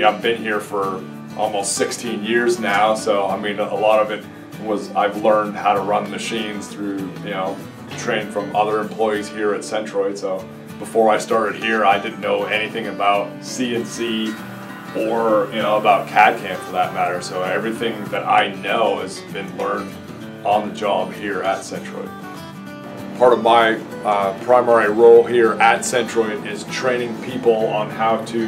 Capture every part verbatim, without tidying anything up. lucky. I've been here for almost sixteen years now, so I mean a lot of it was I've learned how to run machines through, you know, trained from other employees here at Centroid. So before I started here, I didn't know anything about C N C or, you know, about C A D C A M for that matter. So everything that I know has been learned on the job here at Centroid. Part of my uh, primary role here at Centroid is training people on how to,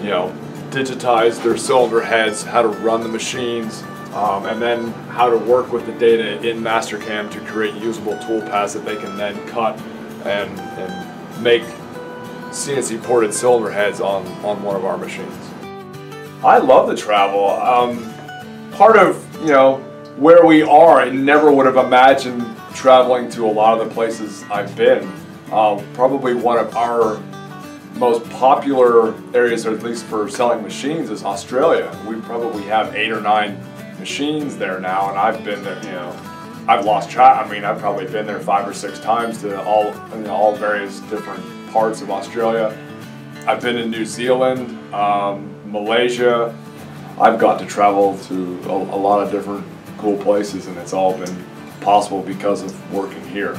you know, digitize their cylinder heads, how to run the machines, um, and then how to work with the data in Mastercam to create usable tool paths that they can then cut and, and make C N C ported cylinder heads on, on one of our machines. I love the travel. Um, part of, you know, where we are, I never would have imagined traveling to a lot of the places I've been. Um, probably one of our most popular areas, or at least for selling machines, is Australia. We probably have eight or nine machines there now, and I've been there, you know, I've lost track. I mean, I've probably been there five or six times to all, you know, all various different parts of Australia. I've been in New Zealand, um, Malaysia. I've got to travel to a, a lot of different cool places, and it's all been possible because of working here.